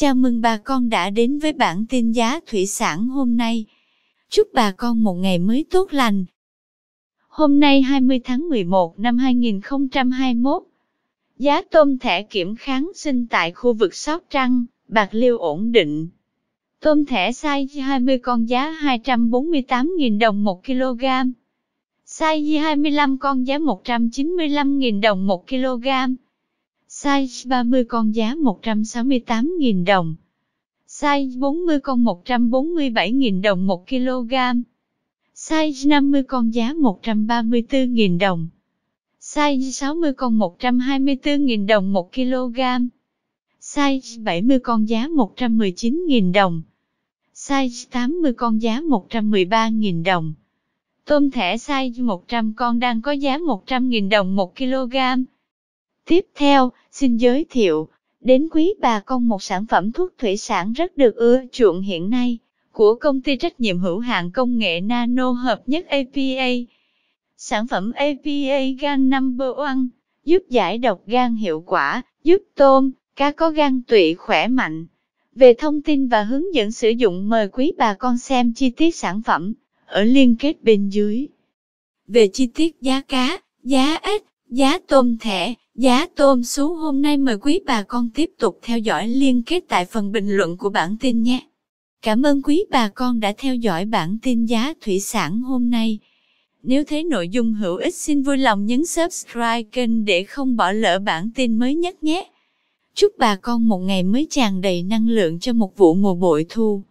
Chào mừng bà con đã đến với bản tin giá thủy sản hôm nay. Chúc bà con một ngày mới tốt lành. Hôm nay 20 tháng 11 năm 2021, giá tôm thẻ kiểm kháng sinh tại khu vực Sóc Trăng, Bạc Liêu ổn định. Tôm thẻ size 20 con giá 248.000 đồng 1 kg. Size 25 con giá 195.000 đồng 1 kg. Size 30 con giá 168.000 đồng. Size 40 con 147.000 đồng 1 kg. Size 50 con giá 134.000 đồng. Size 60 con 124.000 đồng 1 kg. Size 70 con giá 119.000 đồng. Size 80 con giá 113.000 đồng. Tôm thẻ size 100 con đang có giá 100.000 đồng 1 kg. Tiếp theo, xin giới thiệu đến quý bà con một sản phẩm thuốc thủy sản rất được ưa chuộng hiện nay của công ty trách nhiệm hữu hạn công nghệ nano hợp nhất APA. Sản phẩm APA GAN NUMBER 1 giúp giải độc gan hiệu quả, giúp tôm, cá có gan tụy khỏe mạnh. Về thông tin và hướng dẫn sử dụng, mời quý bà con xem chi tiết sản phẩm ở liên kết bên dưới. Về chi tiết giá cá, giá ếch, giá tôm thẻ, giá tôm sú hôm nay, mời quý bà con tiếp tục theo dõi liên kết tại phần bình luận của bản tin nhé. Cảm ơn quý bà con đã theo dõi bản tin giá thủy sản hôm nay. Nếu thấy nội dung hữu ích, xin vui lòng nhấn subscribe kênh để không bỏ lỡ bản tin mới nhất nhé. Chúc bà con một ngày mới tràn đầy năng lượng cho một vụ mùa bội thu.